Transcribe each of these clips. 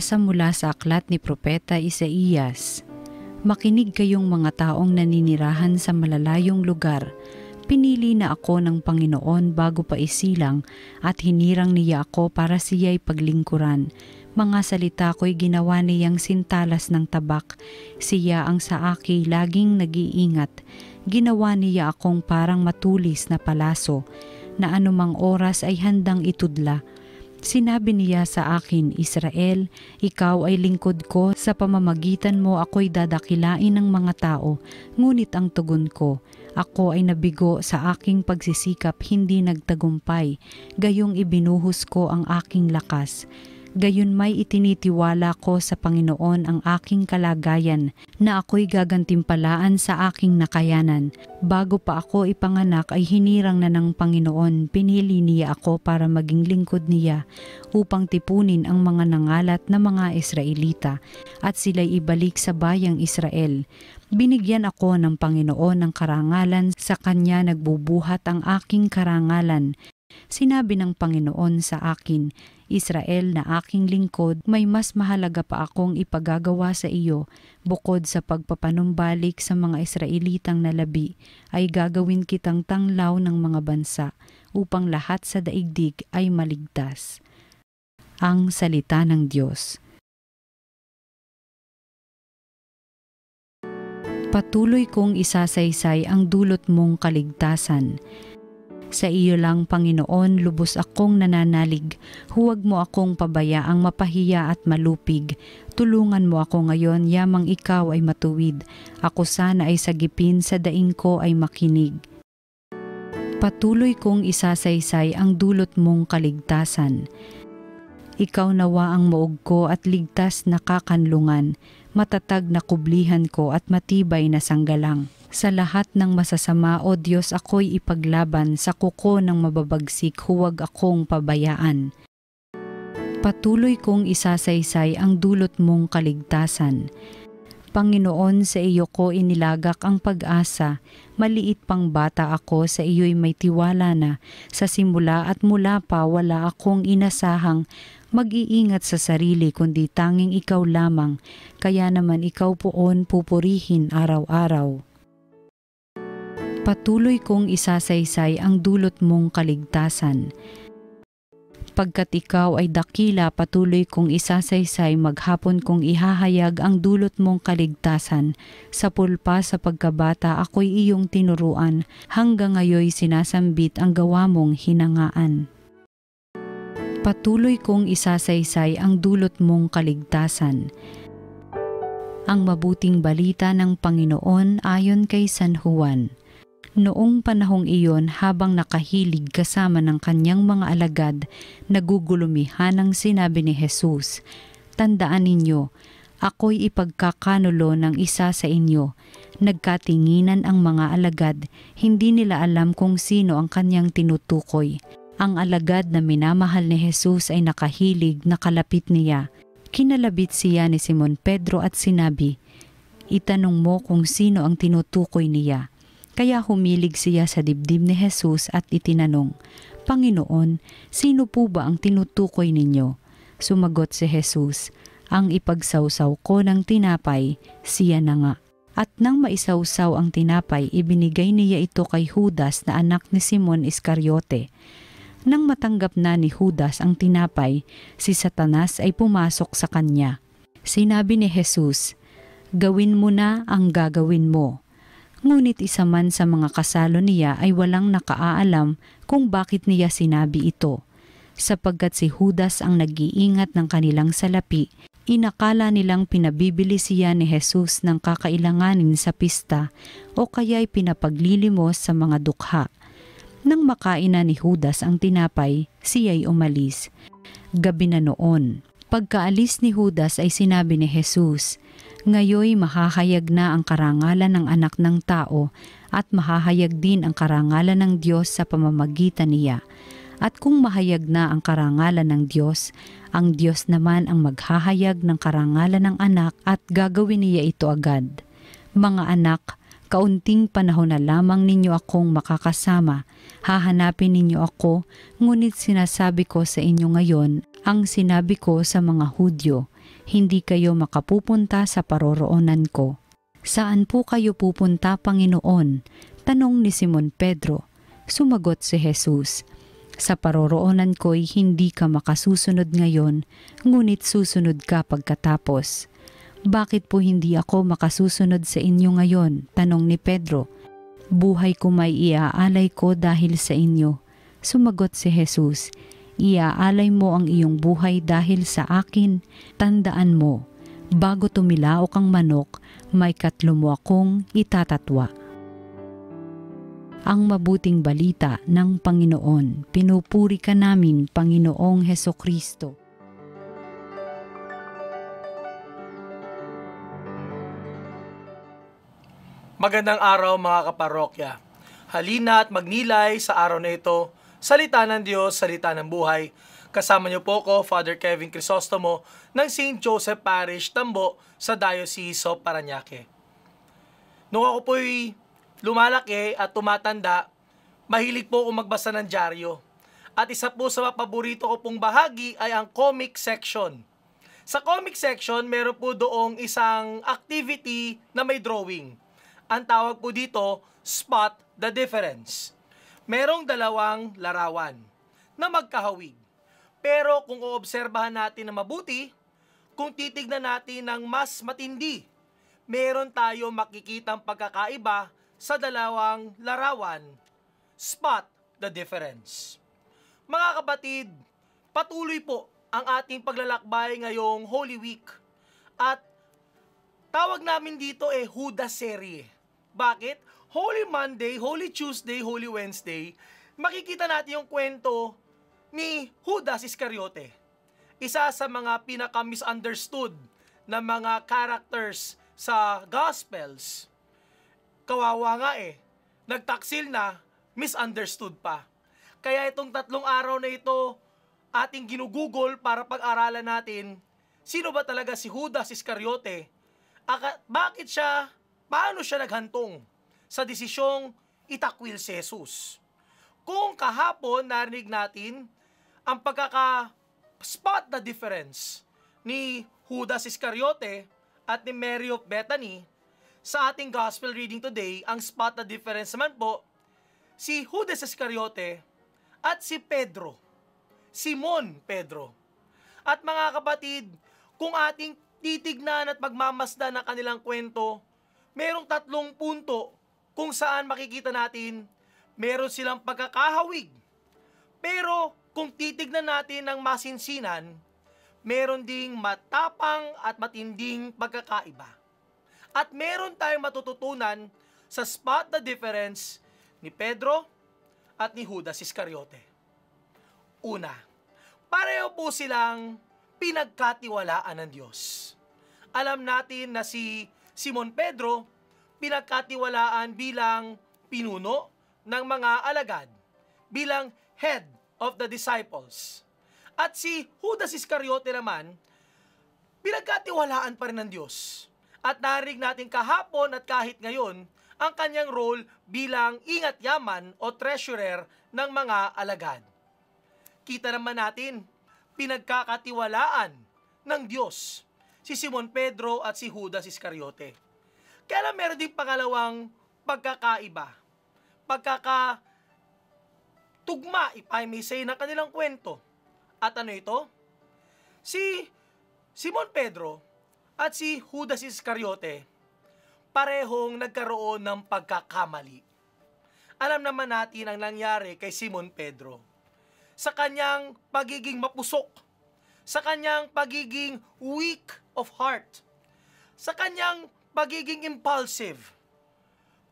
pagbabasa mula sa aklat ni Propeta Isaías. Makinig kayong mga taong naninirahan sa malalayong lugar. Pinili na ako ng Panginoon bago pa isilang at hinirang niya ako para siya'y paglingkuran. Mga salita ko'y ginawa niyang sintalas ng tabak. Siya ang sa aki laging nag-iingat. Ginawa niya akong parang matulis na palaso, na anumang oras ay handang itudla. Sinabi niya sa akin, Israel, ikaw ay lingkod ko. Sa pamamagitan mo ako'y dadakilain ng mga tao. Ngunit ang tugon ko, ako ay nabigo sa aking pagsisikap, hindi nagtagumpay. Gayong ibinuhos ko ang aking lakas. Gayon may itinitiwala ko sa Panginoon ang aking kalagayan, na ako'y gagantimpalaan sa aking nakayanan. Bago pa ako ipanganak ay hinirang na ng Panginoon, pinili niya ako para maging lingkod niya upang tipunin ang mga nangalat na mga Israelita at sila'y ibalik sa bayang Israel. Binigyan ako ng Panginoon ng karangalan, sa Kanya nagbubuhat ang aking karangalan. Sinabi ng Panginoon sa akin, Israel na aking lingkod, may mas mahalaga pa akong ipagagawa sa iyo. Bukod sa pagpapanumbalik sa mga Israelitang nalabi, ay gagawin kitang tanglaw ng mga bansa upang lahat sa daigdig ay maligtas. Ang Salita ng Diyos. Patuloy kong isasaysay ang dulot mong kaligtasan. Sa iyo lang, Panginoon, lubos akong nananalig. Huwag mo akong pabayaang mapahiya at malupig. Tulungan mo ako ngayon, yamang ikaw ay matuwid. Ako sana ay sagipin, sa daing ko ay makinig. Patuloy kong isasaysay ang dulot mong kaligtasan. Ikaw nawa ang moog ko at ligtas na kakanlungan. Matatag na kublihan ko at matibay na sanggalang. Sa lahat ng masasama, O Diyos, ako'y ipaglaban. Sa kuko ng mababagsik, huwag akong pabayaan. Patuloy kong isasaysay ang dulot mong kaligtasan. Panginoon, sa iyo ko inilagak ang pag-asa. Maliit pang bata ako, sa iyo'y may tiwala na. Sa simula at mula pa, wala akong inasahang mag-iingat sa sarili, kundi tanging ikaw lamang. Kaya naman ikaw poon pupurihin araw-araw. Patuloy kong isasaysay ang dulot mong kaligtasan. Pagkat ikaw ay dakila, patuloy kong isasaysay, maghapon kong ihahayag ang dulot mong kaligtasan. Sa pulpa sa pagkabata ako'y iyong tinuruan, hanggang ngayoy sinasambit ang gawa mong hinangaan. Patuloy kong isasaysay ang dulot mong kaligtasan. Ang mabuting balita ng Panginoon ayon kay San Juan. Noong panahong iyon, habang nakahilig kasama ng kanyang mga alagad, nagugulumihan ang sinabi ni Hesus, Tandaan ninyo, ako'y ipagkakanulo ng isa sa inyo. Nagkatinginan ang mga alagad, hindi nila alam kung sino ang kanyang tinutukoy. Ang alagad na minamahal ni Hesus ay nakahilig, nakalapit niya. Kinalabit siya ni Simon Pedro at sinabi, Itanong mo kung sino ang tinutukoy niya. Kaya humilig siya sa dibdib ni Hesus at itinanong, Panginoon, sino po ba ang tinutukoy ninyo? Sumagot si Hesus, Ang ipagsawsaw ko ng tinapay, siya na nga. At nang maisawsaw ang tinapay, ibinigay niya ito kay Judas na anak ni Simon Iscariote. Nang matanggap na ni Judas ang tinapay, si Satanas ay pumasok sa kanya. Sinabi ni Hesus, Gawin mo na ang gagawin mo. Ngunit isa man sa mga kasalo niya ay walang nakaalam kung bakit niya sinabi ito. Sapagkat si Judas ang nag-iingat ng kanilang salapi, inakala nilang pinabibili siya ni Hesus ng kakailanganin sa pista o kaya'y pinapaglilimos sa mga dukha. Nang makain na ni Judas ang tinapay, siya'y umalis. Gabi na noon. Pagkaalis ni Judas ay sinabi ni Hesus, Ngayoy mahahayag na ang karangalan ng anak ng tao at mahahayag din ang karangalan ng Diyos sa pamamagitan niya. At kung mahayag na ang karangalan ng Diyos, ang Diyos naman ang maghahayag ng karangalan ng anak at gagawin niya ito agad. Mga anak, kaunting panahon na lamang ninyo akong makakasama. Hahanapin ninyo ako, ngunit sinasabi ko sa inyo ngayon ang sinabi ko sa mga Hudyo. hindi kayo makapupunta sa paroroonan ko. Saan po kayo pupunta, Panginoon? Tanong ni Simon Pedro. Sumagot si Jesus, sa paroroonan ko'y hindi ka makasusunod ngayon, ngunit susunod ka pagkatapos. Bakit po hindi ako makasusunod sa inyo ngayon? Tanong ni Pedro. Buhay ko may iaalay ko dahil sa inyo. Sumagot si Jesus, iaalay mo ang iyong buhay dahil sa akin. Tandaan mo, bago tumilaok ang manok, may katlo mo akong itatatwa. Ang mabuting balita ng Panginoon. Pinupuri ka namin, Panginoong Hesukristo. Magandang araw mga kaparokya. Halina at magnilay sa araw na ito, salita ng Diyos, salita ng buhay. Kasama niyo po ko, Father Kevin Crisostomo ng St. Joseph Parish Tambo sa Diocese of Paranaque. Nung ako po'y lumalaki at tumatanda, mahilig po akong magbasa ng dyaryo. At isa po sa paborito ko pong bahagi ay ang comic section. Sa comic section, meron po doong isang activity na may drawing. Ang tawag po dito, spot the difference. Merong dalawang larawan na magkahawig. Pero kung oobserbahan natin na mabuti, kung titignan natin ng mas matindi, meron tayo makikitang pagkakaiba sa dalawang larawan, spot the difference. Mga kapatid, patuloy po ang ating paglalakbay ngayong Holy Week. At tawag namin dito ay Judas Serie. Bakit? Holy Monday, Holy Tuesday, Holy Wednesday, makikita natin yung kwento ni Judas Iscariote. Isa sa mga pinaka-misunderstood na mga characters sa Gospels. Kawawa nga eh, nagtaksil na, misunderstood pa. Kaya itong tatlong araw na ito, ating ginugugol para pag-aralan natin, sino ba talaga si Judas Iscariote? Bakit siya, paano siya naghantong sa desisyong itakwil si Jesus? Kung kahapon narinig natin ang pagkaka-spot the difference ni Judas Iscariote at ni Mary of Bethany, sa ating gospel reading today, ang spot na difference naman po, si Judas Iscariote at si Pedro, Simon Pedro. At mga kapatid, kung ating titignan at magmamasdan ang kanilang kwento, merong tatlong punto kung saan makikita natin meron silang pagkakahawig. Pero kung titignan natin ng masinsinan, meron ding matapang at matinding pagkakaiba. At meron tayong matututunan sa spot the difference ni Pedro at ni Judas Iscariote. Una, pareho po silang pinagkatiwalaan ng Diyos. Alam natin na si Simon Pedro pinagkatiwalaan bilang pinuno ng mga alagad, bilang head of the disciples. At si Judas Iscariote naman, pinagkatiwalaan pa rin ng Diyos. At narinig natin kahapon at kahit ngayon ang kanyang role bilang ingat yaman o treasurer ng mga alagad. Kita naman natin, pinagkakatiwalaan ng Diyos si Simon Pedro at si Judas Iscariote. Kaya na meron din pangalawang pagkakaiba, pagkakatugma, if I may say, ng kanilang kwento. At ano ito? Si Simon Pedro at si Judas Iscariote, parehong nagkaroon ng pagkakamali. Alam naman natin ang nangyari kay Simon Pedro. Sa kanyang pagiging mapusok, sa kanyang pagiging weak of heart, sa kanyang pagiging impulsive,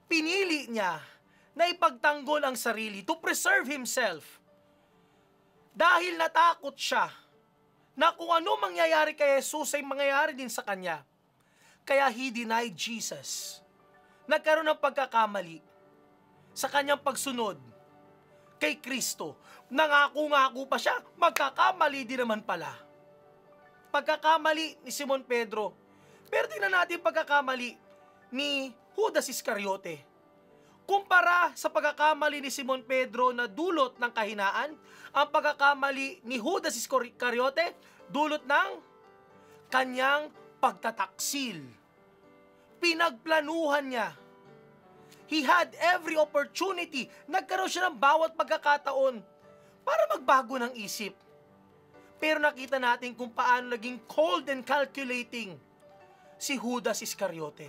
pinili niya na ipagtanggol ang sarili to preserve himself. Dahil natakot siya na kung ano mangyayari kay Jesus ay mangyayari din sa kanya. Kaya he denied Jesus. Nagkaroon ng pagkakamali sa kanyang pagsunod kay Kristo. Nangako-ngako pa siya, magkakamali din naman pala. Pagkakamali ni Simon Pedro. Pero tingnan natin pagkakamali ni Judas Iscariote. Kumpara sa pagkakamali ni Simon Pedro na dulot ng kahinaan, ang pagkakamali ni Judas Iscariote dulot ng kanyang pagtataksil. Pinagplanuhan niya. He had every opportunity. Nagkaroon siya ng bawat pagkakataon para magbago ng isip. Pero nakita natin kung paano naging cold and calculating si Judas Iscariote.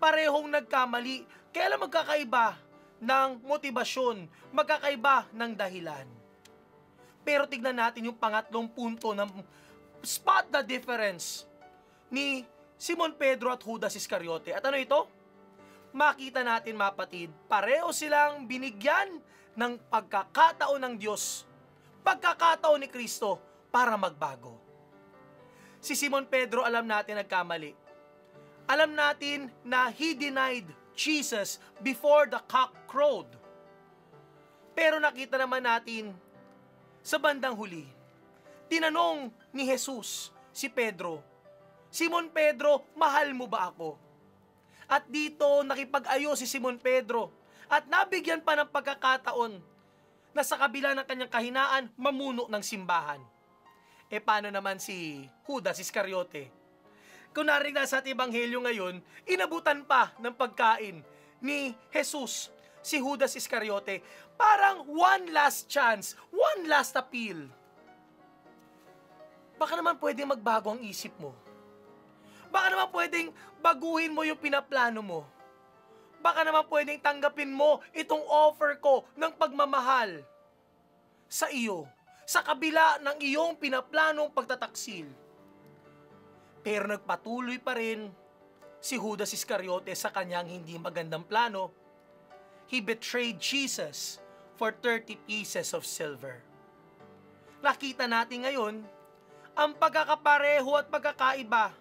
Parehong nagkamali. Kailan magkakaiba ng motibasyon, magkakaiba ng dahilan. Pero tignan natin yung pangatlong punto na spot the difference ni Simon Pedro at Judas Iscariote. At ano ito? Makita natin, mapatid, pareho silang binigyan ng pagkakataon ng Diyos, pagkakataon ni Kristo para magbago. Si Simon Pedro, alam natin, nagkamali. Alam natin na he denied Jesus before the cock crowed. Pero nakita naman natin sa bandang huli, tinanong ni Jesus si Pedro, "Simon Pedro, mahal mo ba ako?" At dito, nakipag-ayo si Simon Pedro at nabigyan pa ng pagkakataon na sa kabila ng kanyang kahinaan, mamuno ng simbahan. E paano naman si Judas Iscariote? Kung narinig na sa ating ebanghelyo ngayon, inabutan pa ng pagkain ni Jesus si Judas Iscariote. Parang one last chance, one last appeal. Baka naman pwedeng magbago ang isip mo. Baka naman pwedeng baguhin mo yung pinaplano mo. Baka naman pwedeng tanggapin mo itong offer ko ng pagmamahal sa iyo, sa kabila ng iyong pinaplanong pagtataksil. Pero nagpatuloy pa rin si Judas Iscariote sa kanyang hindi magandang plano. He betrayed Jesus for 30 pieces of silver. Nakita natin ngayon ang pagkakapareho at pagkakaiba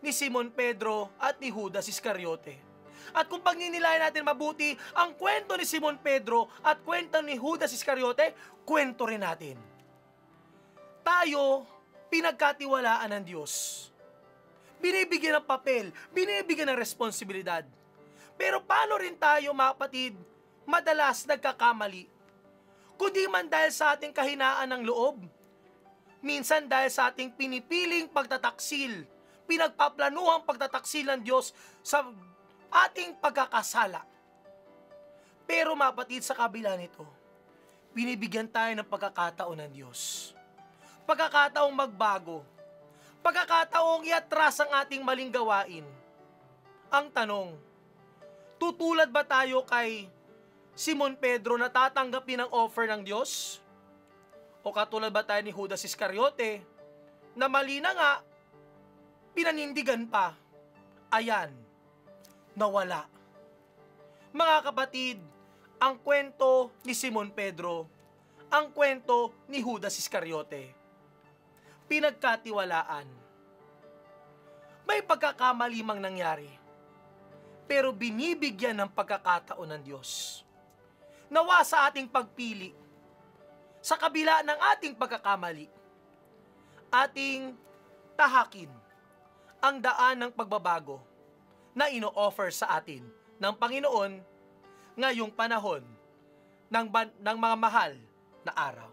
ni Simon Pedro at ni Judas Iscariote. At kung pagninilayan natin mabuti ang kwento ni Simon Pedro at kwento ni Judas Iscariote, kwento rin natin. Tayo, pinagkatiwalaan ng Diyos. Binibigyan ng papel, binibigyan ng responsibilidad. Pero paano rin tayo, mapatid, madalas nagkakamali? Kundi man dahil sa ating kahinaan ng loob, minsan dahil sa ating pinipiling pagtataksil, pinagpaplanuhang pagtataksil ng Diyos sa ating pagkakasala. Pero mapatid, sa kabila nito, binibigyan tayo ng pagkakataon ng Diyos. Pagkakataong magbago. Pagkakataong iatras ang ating maling gawain. Ang tanong, tutulad ba tayo kay Simon Pedro na tatanggapin ang offer ng Diyos? O katulad ba tayo ni Judas Iscariote na mali na nga, pinanindigan pa, ayan, nawala. Mga kapatid, ang kwento ni Simon Pedro, ang kwento ni Judas Iscariote, pinagkatiwalaan. May pagkakamali mang nangyari, pero binibigyan ng pagkakataon ng Diyos. Nawa sa ating pagpili, sa kabila ng ating pagkakamali, ating tahakin ang daan ng pagbabago na ino-offer sa atin ng Panginoon ngayong panahon ng mga mahal na araw.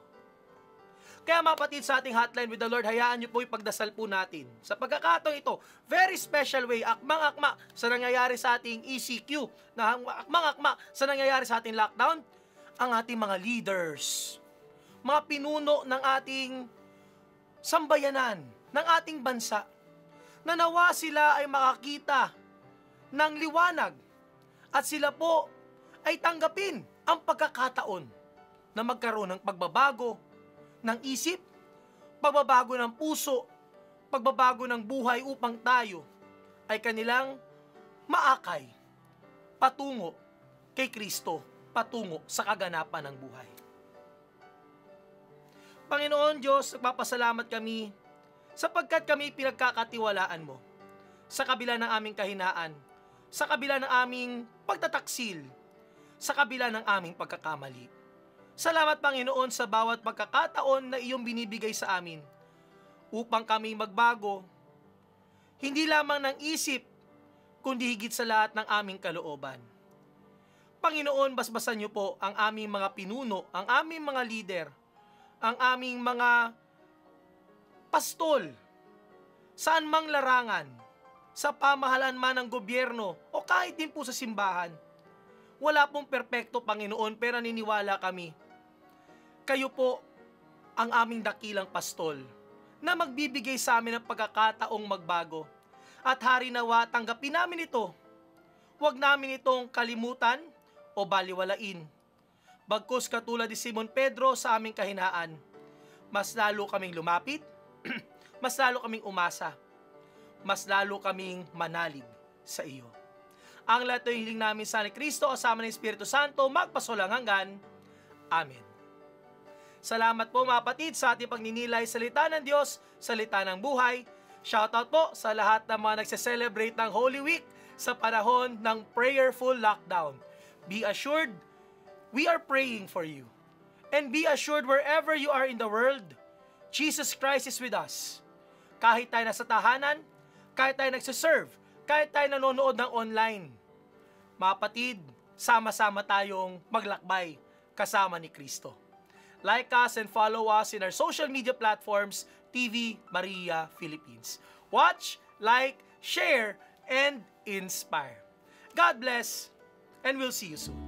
Kaya mapatid, sa ating hotline with the Lord, hayaan niyo po ipagdasal po natin. Sa pagkakataon ito, very special way, akmang-akma sa nangyayari sa ating ECQ, na akmang-akma sa nangyayari sa ating lockdown, ang ating mga leaders, mga pinuno ng ating sambayanan, ng ating bansa, na nawa sila ay makakita ng liwanag at sila po ay tanggapin ang pagkakataon na magkaroon ng pagbabago ng isip, pagbabago ng puso, pagbabago ng buhay, upang tayo ay kanilang maakay patungo kay Kristo, patungo sa kaganapan ng buhay. Panginoon Diyos, nagpapasalamat kami sapagkat kami pinagkakatiwalaan mo. Sa kabila ng aming kahinaan, sa kabila ng aming pagtataksil, sa kabila ng aming pagkakamali. Salamat, Panginoon, sa bawat pagkakataon na iyong binibigay sa amin upang kami magbago, hindi lamang ng isip, kundi higit sa lahat ng aming kalooban. Panginoon, basbasan niyo po ang aming mga pinuno, ang aming mga leader, ang aming mga pastol, saan mang larangan, sa pamahalaan man ng gobyerno o kahit din po sa simbahan. Wala pong perpekto, Panginoon, pero naniniwala kami. Kayo po ang aming dakilang pastol na magbibigay sa amin ng pagkakataong magbago. At hari nawa, tanggapin namin ito. Huwag namin itong kalimutan o baliwalain. Bagkus katulad ni Simon Pedro sa aming kahinaan, mas lalo kaming lumapit, mas lalo kaming umasa, mas lalo kaming manalig sa iyo. Ang lahat ng hiling namin sa ni Kristo, kasama ng Espiritu Santo, magpasolang hanggan. Amen. Salamat po mga kapatid sa ating pagninilay salita ng Diyos, salita ng buhay. Shoutout po sa lahat ng mga nagse-celebrate ng Holy Week sa panahon ng prayerful lockdown. Be assured, we are praying for you. And be assured wherever you are in the world, Jesus Christ is with us. Kahit tayo nasa tahanan, kahit tayo nagsiserve, kahit tayo nanonood ng online, mga kapatid, sama-sama tayong maglakbay kasama ni Kristo. Like us and follow us in our social media platforms, TV Maria Philippines. Watch, like, share, and inspire. God bless, and we'll see you soon.